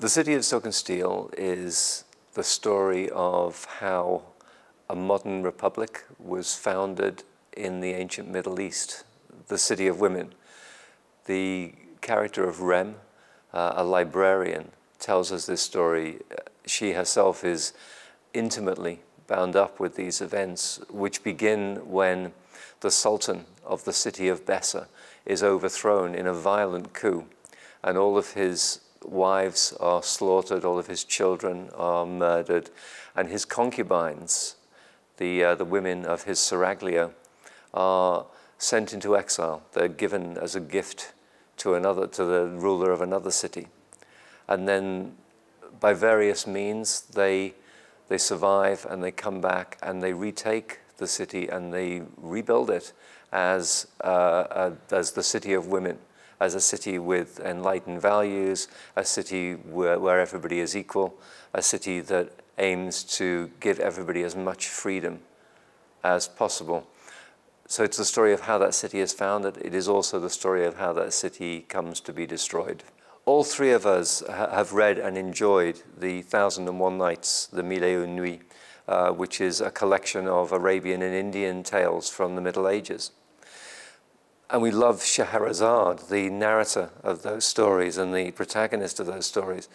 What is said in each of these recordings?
The City of Silk and Steel is the story of how a modern republic was founded in the ancient Middle East, the city of women. The character of Rem, a librarian, tells us this story. She herself is intimately bound up with these events, which begin when the Sultan of the city of Bessa is overthrown in a violent coup, and all of his wives are slaughtered, all of his children are murdered, and his concubines, the women of his seraglio, are sent into exile. They're given as a gift to the ruler of another city. And then by various means, they survive and they come back and they retake the city and they rebuild it as the city of women, as a city with enlightened values, a city where everybody is equal, a city that aims to give everybody as much freedom as possible. So it's the story of how that city is founded. It is also the story of how that city comes to be destroyed. All three of us have read and enjoyed the 1001 Nights, the Mille et Une Nuit, which is a collection of Arabian and Indian tales from the Middle Ages. And we love Scheherazade, the narrator of those stories and the protagonist of those stories.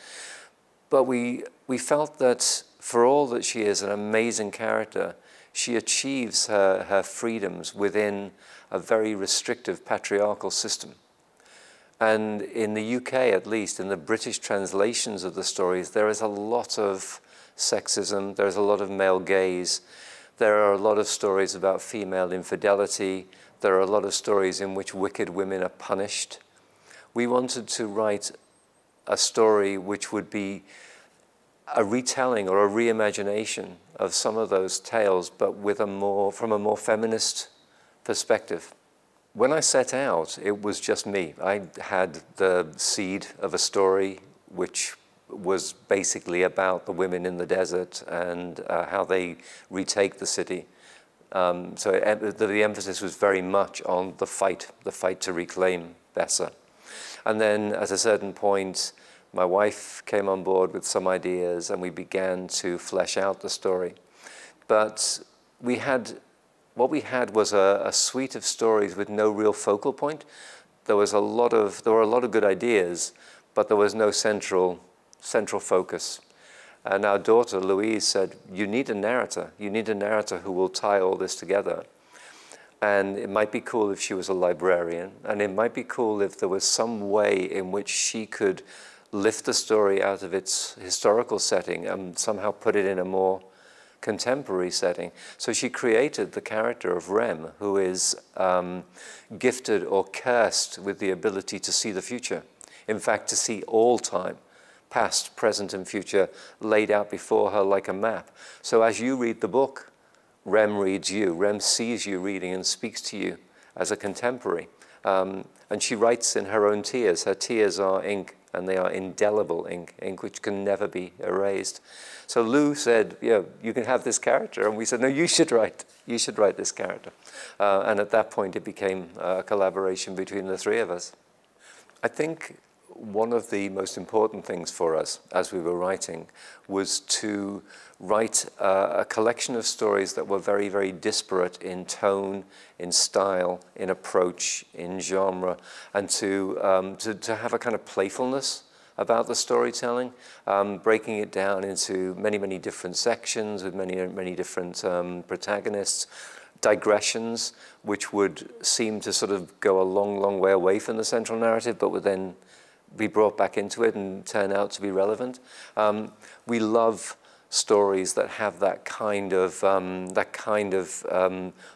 But we felt that for all that she is an amazing character, she achieves her freedoms within a very restrictive patriarchal system. And in the UK, at least, in the British translations of the stories, there is a lot of sexism, there is a lot of male gaze, there are a lot of stories about female infidelity, there are a lot of stories in which wicked women are punished. We wanted to write a story which would be a retelling or a reimagination of some of those tales, but with from a more feminist perspective. When I set out, it was just me. I had the seed of a story which was basically about the women in the desert and how they retake the city. So the emphasis was very much on the fight to reclaim Bessa. And then at a certain point, my wife came on board with some ideas and we began to flesh out the story. But what we had was a suite of stories with no real focal point. There were a lot of good ideas, but there was no central focus. And our daughter, Louise, said, you need a narrator. You need a narrator who will tie all this together. And it might be cool if she was a librarian, and it might be cool if there was some way in which she could lift the story out of its historical setting and somehow put it in a more contemporary setting. So she created the character of Rem, who is gifted or cursed with the ability to see the future. In fact, to see all time, past, present, and future, laid out before her like a map. So as you read the book, Rem reads you. Rem sees you reading and speaks to you as a contemporary. And she writes in her own tears. Her tears are ink, and they are indelible ink which can never be erased. So Lou said, yeah, you can have this character. And we said, no, you should write this character. And at that point, it became a collaboration between the three of us. I think one of the most important things for us as we were writing was to write a collection of stories that were very, very disparate in tone, in style, in approach, in genre, and to have a kind of playfulness about the storytelling, breaking it down into many, many different sections with many, many different protagonists, digressions which would seem to sort of go a long, long way away from the central narrative, but would then be brought back into it and turn out to be relevant. We love stories that have that kind of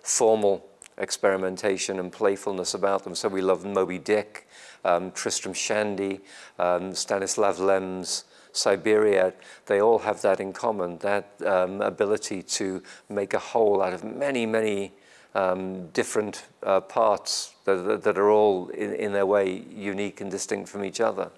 formal experimentation and playfulness about them. So we love Moby Dick, Tristram Shandy, Stanislav Lem's Siberia. They all have that in common, that ability to make a whole out of many, many different parts that are all in their way unique and distinct from each other.